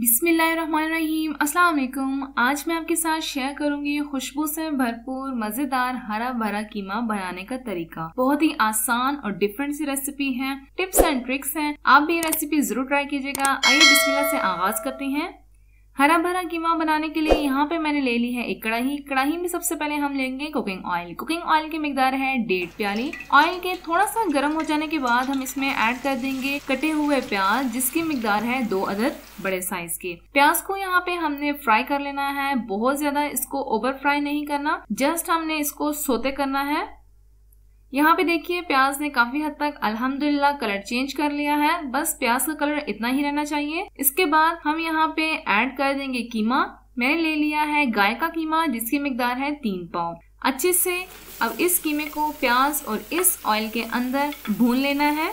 बिस्मिल्लाहिर्रहमानिर्रहीम, अस्सलाम वालेकुम। आज मैं आपके साथ शेयर करूंगी खुशबू से भरपूर मजेदार हरा भरा कीमा बनाने का तरीका। बहुत ही आसान और डिफरेंट सी रेसिपी है, टिप्स एंड ट्रिक्स हैं। आप भी ये रेसिपी जरूर ट्राई कीजिएगा। आइए बिस्मिल्लाह से आगाज करते हैं। हरा भरा कीमा बनाने के लिए यहाँ पे मैंने ले ली है एक कढ़ाई। कढ़ाई में सबसे पहले हम लेंगे कुकिंग ऑयल। कुकिंग ऑयल की मिकदार है 1.5 प्याली। ऑयल के थोड़ा सा गर्म हो जाने के बाद हम इसमें ऐड कर देंगे कटे हुए प्याज, जिसकी मिकदार है 2 अदद बड़े साइज के। प्याज को यहाँ पे हमने फ्राई कर लेना है, बहुत ज्यादा इसको ओवर फ्राई नहीं करना, जस्ट हमने इसको सोते करना है। यहाँ पे देखिए प्याज ने काफी हद तक अल्हम्दुलिल्लाह कलर चेंज कर लिया है, बस प्याज का कलर इतना ही रहना चाहिए। इसके बाद हम यहाँ पे ऐड कर देंगे कीमा। मैंने ले लिया है गाय का कीमा, जिसकी मिकदार है 3 पाव। अच्छे से अब इस कीमे को प्याज और इस ऑयल के अंदर भून लेना है।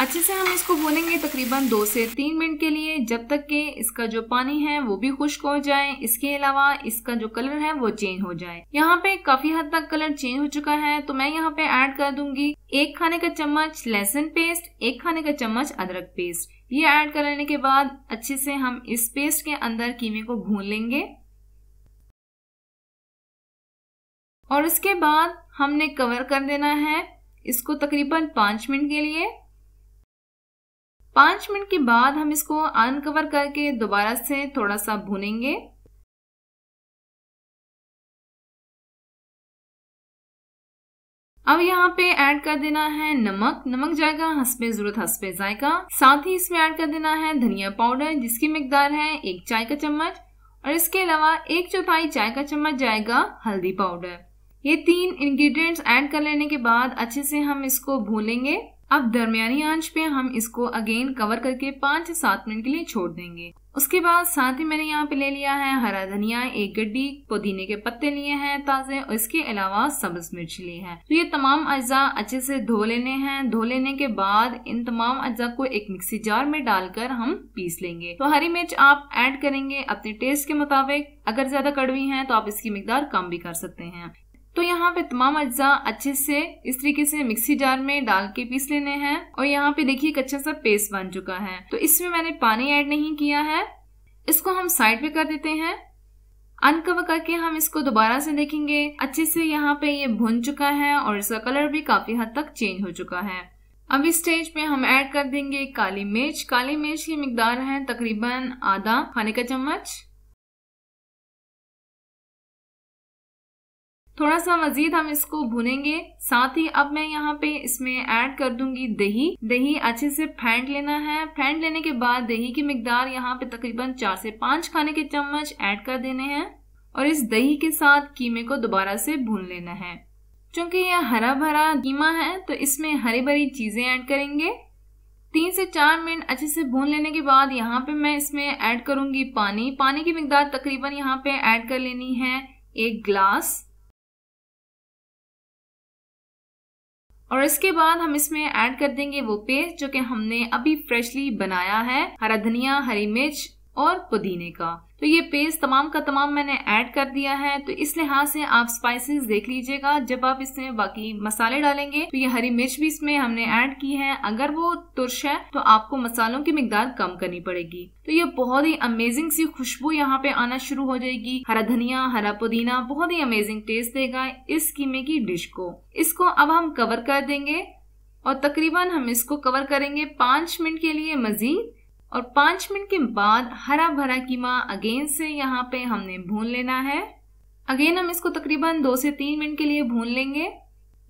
अच्छे से हम इसको भूनेंगे तकरीबन 2 से 3 मिनट के लिए, जब तक के इसका जो पानी है वो भी खुश्क हो जाए, इसके अलावा इसका जो कलर है वो चेंज हो जाए। यहाँ पे काफी हद तक कलर चेंज हो चुका है, तो मैं यहाँ पे ऐड कर दूंगी 1 खाने का चम्मच लहसुन पेस्ट, 1 खाने का चम्मच अदरक पेस्ट। ये ऐड कर लेने के बाद अच्छे से हम इस पेस्ट के अंदर कीमे को भून लेंगे। और इसके बाद हमने कवर कर देना है इसको तकरीबन 5 मिनट के लिए। 5 मिनट के बाद हम इसको अनकवर करके दोबारा से थोड़ा सा भूनेंगे। अब यहाँ पे ऐड कर देना है नमक। नमक जाएगा हस्बे जरूरत हस्बे जायका। साथ ही इसमें ऐड कर देना है धनिया पाउडर, जिसकी मिकदार है 1 चाय का चम्मच। और इसके अलावा 1/4 चाय का चम्मच जाएगा हल्दी पाउडर। ये 3 इंग्रेडिएंट्स ऐड कर लेने के बाद अच्छे से हम इसको भूनेंगे। अब दरमियानी आंच पे हम इसको अगेन कवर करके 5 से 7 मिनट के लिए छोड़ देंगे। उसके बाद साथ ही मैंने यहाँ पे ले लिया है हरा धनिया 1 गड्डी, पुदीने के पत्ते लिए हैं ताजे, और इसके अलावा सब्ज मिर्च ली है। तो ये तमाम अज्जा अच्छे से धो लेने हैं। धो लेने के बाद इन तमाम अज्जा को एक मिक्सी जार में डालकर हम पीस लेंगे। तो हरी मिर्च आप ऐड करेंगे अपने टेस्ट के मुताबिक, अगर ज्यादा कड़वी है तो आप इसकी मिकदार कम भी कर सकते हैं। तो यहाँ पे तमाम अज्जा अच्छे से इस तरीके से मिक्सी जार में डाल के पीस लेने हैं। और यहाँ पे देखिए एक अच्छा सा पेस्ट बन चुका है, तो इसमें मैंने पानी ऐड नहीं किया है। इसको हम साइड पे कर देते हैं। अनकवर करके हम इसको दोबारा से देखेंगे। अच्छे से यहाँ पे ये भुन चुका है और इसका कलर भी काफी हद तक चेंज हो चुका है। अब इस स्टेज पे हम ऐड कर देंगे काली मिर्च। काली मिर्च की मिकदार है तकरीबन 1/2 खाने का चम्मच। थोड़ा सा मजीद हम इसको भुनेंगे। साथ ही अब मैं यहाँ पे इसमें ऐड कर दूंगी दही। दही अच्छे से फेंट लेना है। फेंट लेने के बाद दही की मिकदार यहाँ पे तकरीबन 4 से 5 खाने के चम्मच ऐड कर देने हैं। और इस दही के साथ कीमे को दोबारा से भून लेना है। चूंकि यह हरा भरा कीमा है तो इसमें हरी भरी चीजें ऐड करेंगे। 3 से 4 मिनट अच्छे से भून लेने के बाद यहाँ पे मैं इसमें ऐड करूंगी पानी। पानी की मिकदार तकरीबन यहाँ पे ऐड कर लेनी है 1 ग्लास। और इसके बाद हम इसमें ऐड कर देंगे वो पेस्ट जो कि हमने अभी फ्रेशली बनाया है, हरा धनिया, हरी मिर्च और पुदीने का। तो ये पेस्ट तमाम का तमाम मैंने ऐड कर दिया है। तो इस लिहाज से आप स्पाइसेस देख लीजिएगा। जब आप इसमें बाकी मसाले डालेंगे तो ये हरी मिर्च भी इसमें हमने ऐड की है। अगर वो तुर्श है तो आपको मसालों की मिकदार कम करनी पड़ेगी। तो ये बहुत ही अमेजिंग सी खुशबू यहाँ पे आना शुरू हो जाएगी। हरा धनिया, हरा पुदीना बहुत ही अमेजिंग टेस्ट देगा इस कीमे की डिश को। इसको अब हम कवर कर देंगे और तकरीबन हम इसको कवर करेंगे 5 मिनट के लिए मजीद। और 5 मिनट के बाद हरा भरा कीमा अगेन से यहाँ पे हमने भून लेना है। अगेन हम इसको तकरीबन 2 से 3 मिनट के लिए भून लेंगे।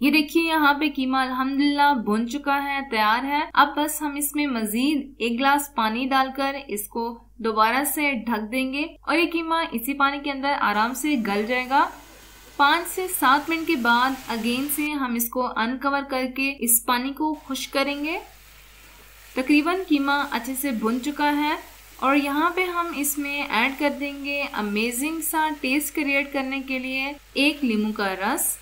ये देखिए यहाँ पे कीमा अल्हम्दुलिल्लाह भुन चुका है, तैयार है। अब बस हम इसमें मजीद 1 ग्लास पानी डालकर इसको दोबारा से ढक देंगे और ये कीमा इसी पानी के अंदर आराम से गल जाएगा। 5 से 7 मिनट के बाद अगेन से हम इसको अनकवर करके इस पानी को खुश्क करेंगे। तकरीबन कीमा अच्छे से भुन चुका है और यहाँ पे हम इसमें ऐड कर देंगे अमेजिंग सा टेस्ट क्रिएट करने के लिए 1 नींबू का रस।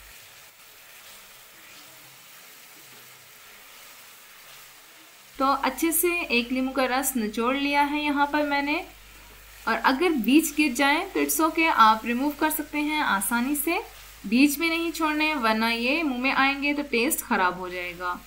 तो अच्छे से 1 नींबू का रस निचोड़ लिया है यहाँ पर मैंने। और अगर बीज गिर जाए तो इट्स ओके, आप रिमूव कर सकते हैं आसानी से। बीज में नहीं छोड़ने वरना ये मुंह में आएंगे तो टेस्ट खराब हो जाएगा।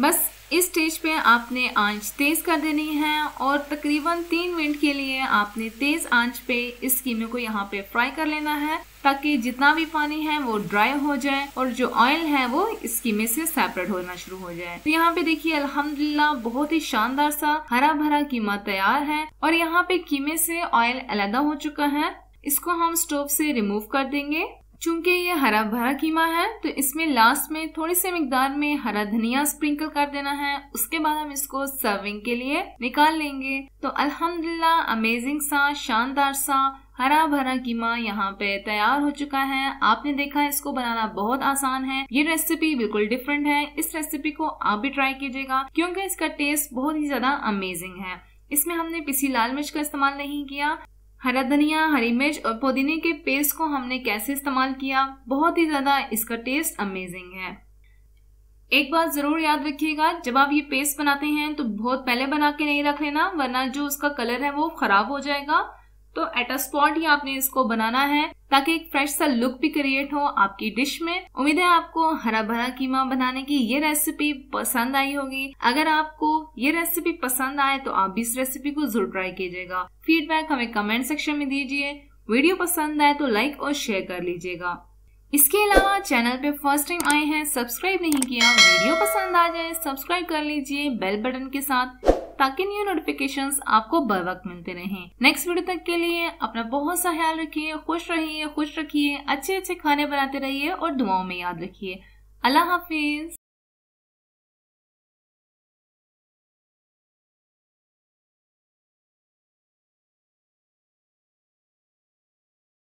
बस इस स्टेज पे आपने आंच तेज़ कर देनी है और तकरीबन 3 मिनट के लिए आपने तेज़ आंच पे इस कीमे को यहाँ पे फ्राई कर लेना है ताकि जितना भी पानी है वो ड्राई हो जाए और जो ऑयल है वो इस कीमे से सेपरेट होना शुरू हो जाए। तो यहाँ पे देखिए अल्हम्दुलिल्लाह बहुत ही शानदार सा हरा भरा कीमा तैयार है और यहाँ पे कीमे से ऑयल अलहदा हो चुका है। इसको हम स्टोव से रिमूव कर देंगे। चूंकि ये हरा भरा कीमा है तो इसमें लास्ट में थोड़ी सी मिकदार में हरा धनिया स्प्रिंकल कर देना है। उसके बाद हम इसको सर्विंग के लिए निकाल लेंगे। तो अल्हम्दुलिल्लाह अमेजिंग सा शानदार सा हरा भरा कीमा यहाँ पे तैयार हो चुका है। आपने देखा है इसको बनाना बहुत आसान है। ये रेसिपी बिल्कुल डिफरेंट है। इस रेसिपी को आप भी ट्राई कीजिएगा क्योंकि इसका टेस्ट बहुत ही ज्यादा अमेजिंग है। इसमें हमने पिसी लाल मिर्च का इस्तेमाल नहीं किया। हरा धनिया, हरी मिर्च और पुदीने के पेस्ट को हमने कैसे इस्तेमाल किया, बहुत ही ज़्यादा इसका टेस्ट अमेजिंग है। एक बात ज़रूर याद रखिएगा, जब आप ये पेस्ट बनाते हैं तो बहुत पहले बना के नहीं रख लेना वरना जो उसका कलर है वो ख़राब हो जाएगा। तो एट अ स्पॉट ही आपने इसको बनाना है ताकि एक फ्रेश सा लुक भी क्रिएट हो आपकी डिश में। उम्मीद है आपको हरा भरा कीमा बनाने की ये रेसिपी पसंद आई होगी। अगर आपको ये रेसिपी पसंद आए तो आप भी इस रेसिपी को जरूर ट्राई कीजिएगा। फीडबैक हमें कमेंट सेक्शन में दीजिए। वीडियो पसंद आए तो लाइक और शेयर कर लीजिएगा। इसके अलावा चैनल पे फर्स्ट टाइम आए हैं, सब्सक्राइब नहीं किया, वीडियो पसंद आ जाए सब्सक्राइब कर लीजिए बेल बटन के साथ ताकि न्यू नोटिफिकेशंस आपको बर वक्त मिलते रहें। नेक्स्ट वीडियो तक के लिए अपना बहुत सा ख्याल रखिए, खुश रहिए, खुश रखिए, अच्छे अच्छे खाने बनाते रहिए और दुआओं में याद रखिए। अल्लाह हाफिज।